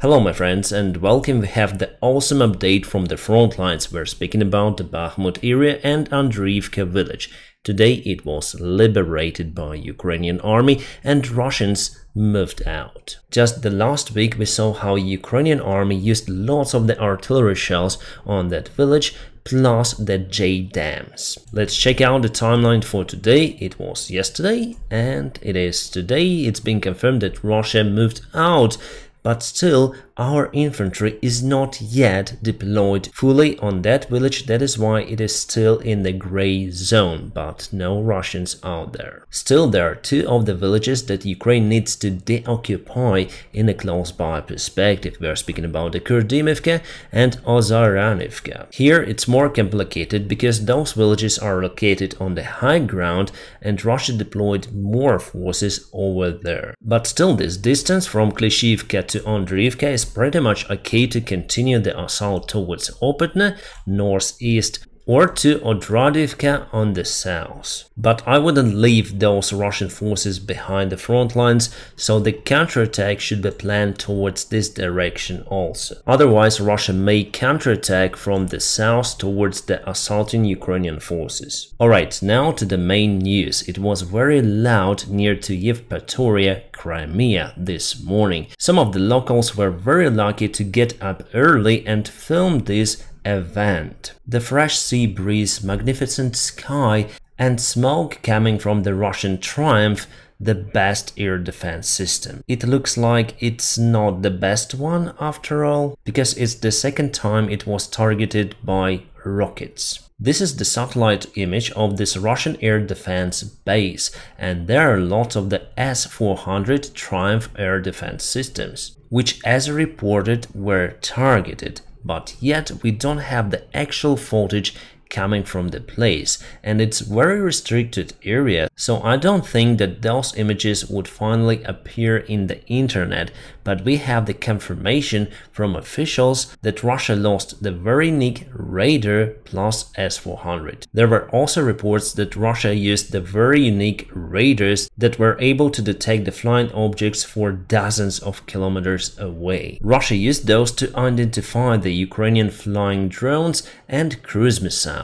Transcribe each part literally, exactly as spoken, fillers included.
Hello my friends and welcome, we have the awesome update from the front lines. We're speaking about the Bakhmut area and Andriivka village. Today it was liberated by Ukrainian army and Russians moved out. Just the last week we saw how Ukrainian army used lots of the artillery shells on that village plus the J-dams. Let's check out the timeline for today. It was yesterday and it is today. It's been confirmed that Russia moved out. But still, our infantry is not yet deployed fully on that village, that is why it is still in the grey zone, but no Russians out there. Still, there are two of the villages that Ukraine needs to deoccupy in a close-by perspective. We are speaking about the Kurdimivka and Ozaranivka. Here it's more complicated because those villages are located on the high ground and Russia deployed more forces over there. But still, this distance from Klishivka to Andriivka is pretty much okay to continue the assault towards Opetne, northeast, or to Odradyevka on the south. But I wouldn't leave those Russian forces behind the front lines, so the counterattack should be planned towards this direction also. Otherwise, Russia may counterattack from the south towards the assaulting Ukrainian forces. Alright, now to the main news. It was very loud near to Yevpatoria, Crimea this morning. Some of the locals were very lucky to get up early and film this event. The fresh sea breeze, magnificent sky, and smoke coming from the Russian Triumph, the best air defense system. It looks like it's not the best one after all, because it's the second time it was targeted by rockets. This is the satellite image of this Russian air defense base, and there are lots of the S four hundred Triumph air defense systems, which as reported were targeted. But yet we don't have the actual footage coming from the place, and it's very restricted area, so I don't think that those images would finally appear in the internet, but we have the confirmation from officials that Russia lost the very unique radar plus S four hundred. There were also reports that Russia used the very unique radars that were able to detect the flying objects for dozens of kilometers away. Russia used those to identify the Ukrainian flying drones and cruise missiles.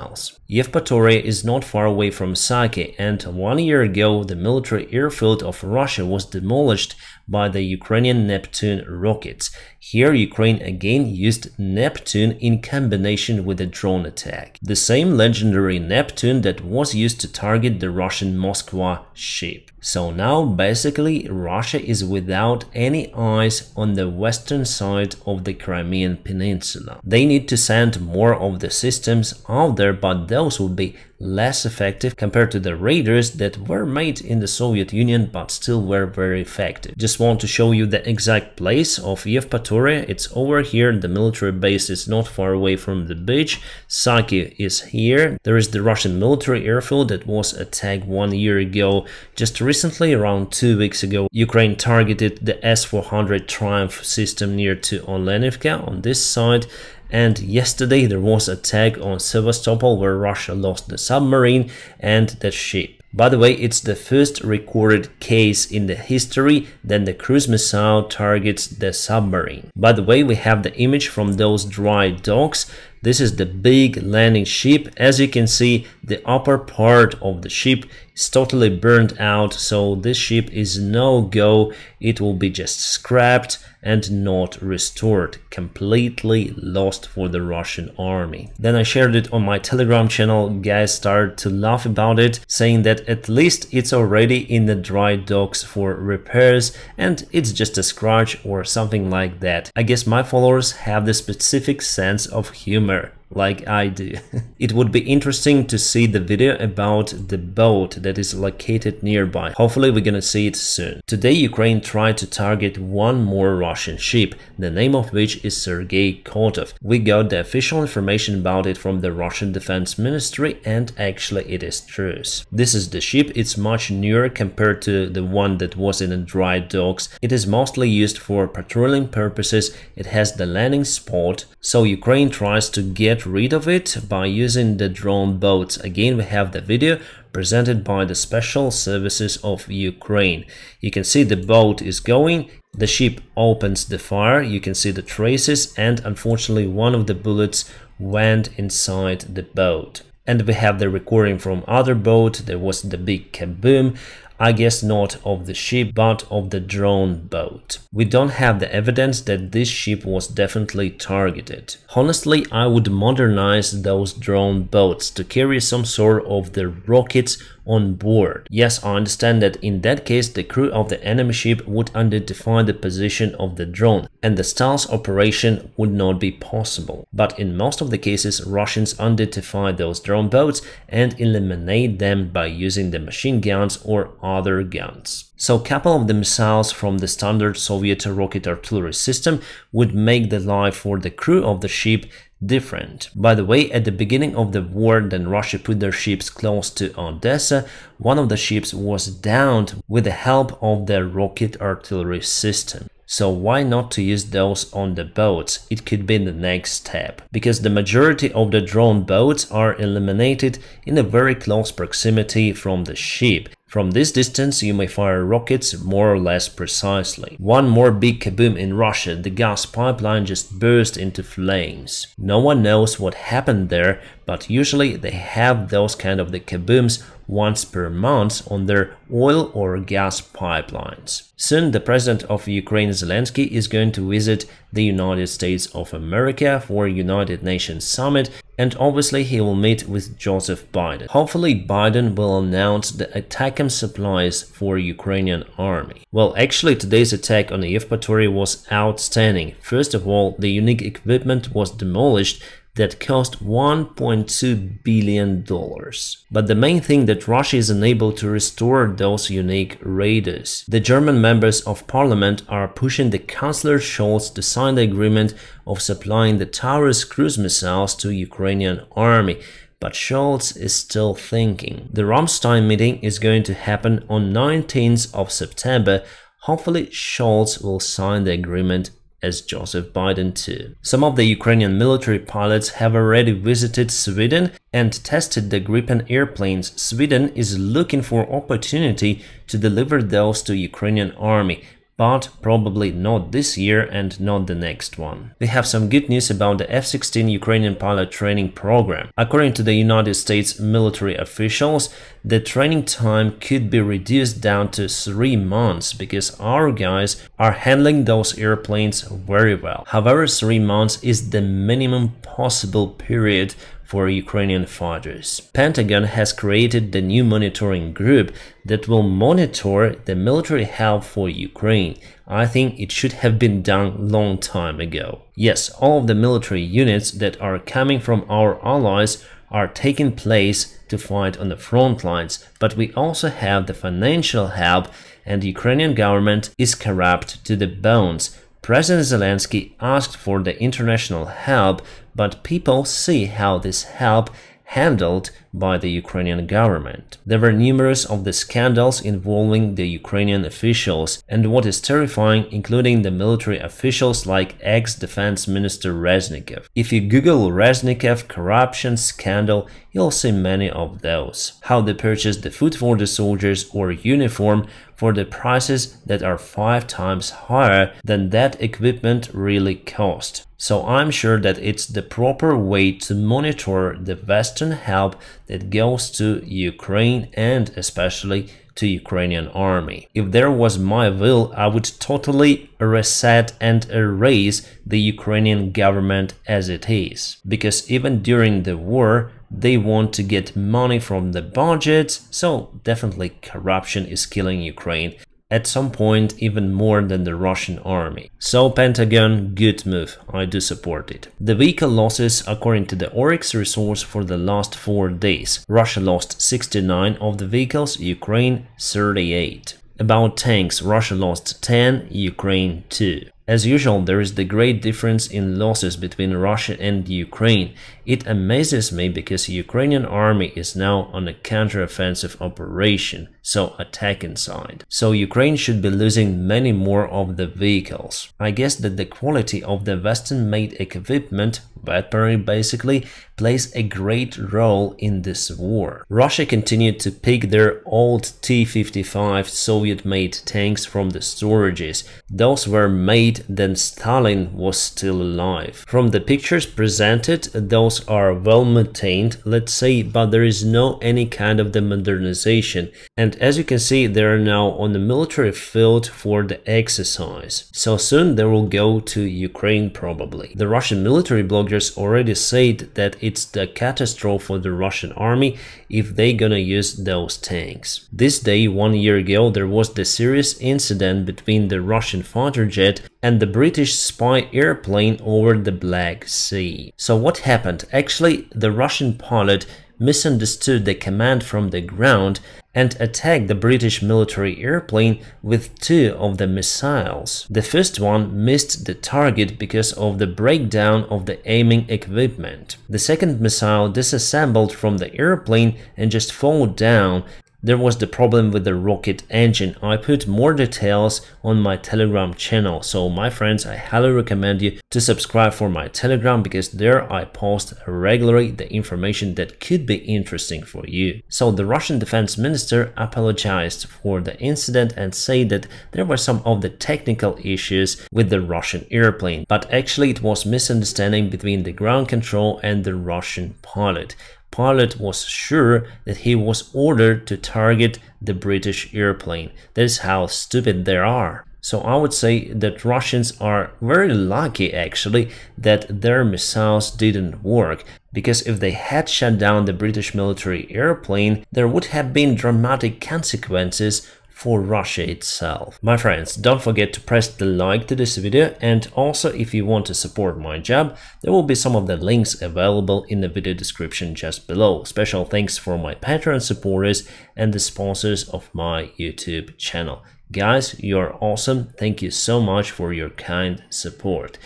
Yevpatoria is not far away from Saki, and one year ago the military airfield of Russia was demolished by the Ukrainian Neptune rockets. Here Ukraine again used Neptune in combination with a drone attack. The same legendary Neptune that was used to target the Russian Moskva ship. So now basically Russia is without any eyes on the western side of the Crimean Peninsula. They need to send more of the systems out there, but those will be less effective compared to the radars that were made in the Soviet Union but still were very effective. Just want to show you the exact place of Yevpatoria. It's over here, the military base is not far away from the beach. Saki is here. There is the Russian military airfield that was attacked one year ago. Just recently, around two weeks ago, Ukraine targeted the S four hundred Triumph system near to Olenivka on this side. And yesterday there was an attack on Sevastopol where Russia lost the submarine and the ship. By the way, it's the first recorded case in the history that the cruise missile targets the submarine. By the way, we have the image from those dry docks. This is the big landing ship. As you can see, the upper part of the ship is totally burned out, so this ship is no go. It will be just scrapped and not restored. Completely lost for the Russian army. Then I shared it on my Telegram channel. Guys started to laugh about it, saying that at least it's already in the dry docks for repairs and it's just a scratch or something like that. I guess my followers have the specific sense of humor. Like I do. It would be interesting to see the video about the boat that is located nearby. Hopefully we're gonna see it soon. Today Ukraine tried to target one more Russian ship, the name of which is Sergei Kotov. We got the official information about it from the Russian Defense Ministry, and actually it is true. This is the ship, it's much newer compared to the one that was in the dry docks. It is mostly used for patrolling purposes, it has the landing spot, so Ukraine tries to get rid of it by using the drone boats. Again, we have the video presented by the Special Services of Ukraine. You can see the boat is going, The ship opens the fire, you can see the traces, and unfortunately one of the bullets went inside the boat. And we have the recording from other boat. There was the big kaboom. I guess not of the ship, but of the drone boat. We don't have the evidence that this ship was definitely targeted. Honestly, I would modernize those drone boats to carry some sort of the rockets on board. Yes, I understand that in that case the crew of the enemy ship would identify the position of the drone and the stealth operation would not be possible. But in most of the cases Russians identify those drone boats and eliminate them by using the machine guns or other guns. So couple of the missiles from the standard Soviet rocket artillery system would make the life for the crew of the ship different. By the way, at the beginning of the war, when Russia put their ships close to Odessa, one of the ships was downed with the help of the rocket artillery system. So why not to use those on the boats? It could be the next step. Because the majority of the drone boats are eliminated in a very close proximity from the ship. From this distance you may fire rockets more or less precisely. One more big kaboom in Russia, the gas pipeline just burst into flames. No one knows what happened there, but usually they have those kind of the kabooms once per month on their oil or gas pipelines. Soon the president of Ukraine Zelensky is going to visit the United States of America for United Nations Summit, and obviously he will meet with Joseph Biden. Hopefully Biden will announce the ATACMS supplies for Ukrainian army. Well, actually today's attack on Yevpatoria was outstanding. First of all, the unique equipment was demolished that cost one point two billion dollars. But the main thing that Russia is unable to restore those unique radars. The German members of parliament are pushing the Chancellor Scholz to sign the agreement of supplying the Taurus cruise missiles to Ukrainian army. But Scholz is still thinking. The Rammstein meeting is going to happen on nineteenth of September. Hopefully Scholz will sign the agreement as Joseph Biden too. Some of the Ukrainian military pilots have already visited Sweden and tested the Gripen airplanes. Sweden is looking for opportunity to deliver those to Ukrainian army, but probably not this year and not the next one. We have some good news about the F sixteen Ukrainian pilot training program. According to the United States military officials, the training time could be reduced down to three months because our guys are handling those airplanes very well. However, three months is the minimum possible period for Ukrainian fighters. Pentagon has created the new monitoring group that will monitor the military help for Ukraine. I think it should have been done long time ago. Yes, all of the military units that are coming from our allies are taking place to fight on the front lines, but we also have the financial help and the Ukrainian government is corrupt to the bones. President Zelensky asked for the international help, but people see how this help handled by the Ukrainian government. There were numerous of the scandals involving the Ukrainian officials, and what is terrifying, including the military officials like ex-defense minister Reznikov. If you Google Reznikov corruption scandal, you'll see many of those. How they purchased the food for the soldiers or uniform for the prices that are five times higher than that equipment really cost. So I'm sure that it's the proper way to monitor the Western help that goes to Ukraine and especially to Ukrainian army. If there was my will, I would totally reset and erase the Ukrainian government as it is. Because even during the war, they want to get money from the budget, so definitely corruption is killing Ukraine. At some point even more than the Russian army. So Pentagon, good move, I do support it. The vehicle losses according to the Oryx resource for the last four days. Russia lost sixty-nine of the vehicles, Ukraine thirty-eight. About tanks, Russia lost ten, Ukraine two. As usual, there is the great difference in losses between Russia and Ukraine. It amazes me because the Ukrainian army is now on a counter-offensive operation, so attack inside. So Ukraine should be losing many more of the vehicles. I guess that the quality of the Western-made equipment, weaponry basically, plays a great role in this war. Russia continued to pick their old T fifty-five Soviet-made tanks from the storages. Those were made then Stalin was still alive. From the pictures presented, those are well maintained, let's say, but there is no any kind of the modernization. And as you can see, they are now on the military field for the exercise. So soon they will go to Ukraine probably. The Russian military bloggers already said that it's the catastrophe for the Russian army if they gonna use those tanks. This day, one year ago, there was the serious incident between the Russian fighter jet and the British spy airplane over the Black Sea. So what happened? Actually, the Russian pilot misunderstood the command from the ground and attacked the British military airplane with two of the missiles. The first one missed the target because of the breakdown of the aiming equipment. The second missile disassembled from the airplane and just fell down. There was the problem with the rocket engine. I put more details on my Telegram channel, so my friends, I highly recommend you to subscribe for my Telegram, because there I post regularly the information that could be interesting for you. So the Russian defense minister apologized for the incident and said that there were some of the technical issues with the Russian airplane, but actually it was misunderstanding between the ground control and the Russian pilot. Pilot was sure that he was ordered to target the British airplane. That's how stupid they are. So I would say that Russians are very lucky actually that their missiles didn't work, because if they had shut down the British military airplane, there would have been dramatic consequences for Russia itself. My friends, don't forget to press the like to this video, and also if you want to support my job, there will be some of the links available in the video description just below. Special thanks for my Patreon supporters and the sponsors of my YouTube channel. Guys, you are awesome. Thank you so much for your kind support.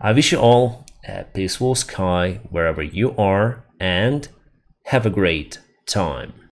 I wish you all a peaceful sky wherever you are, and have a great time.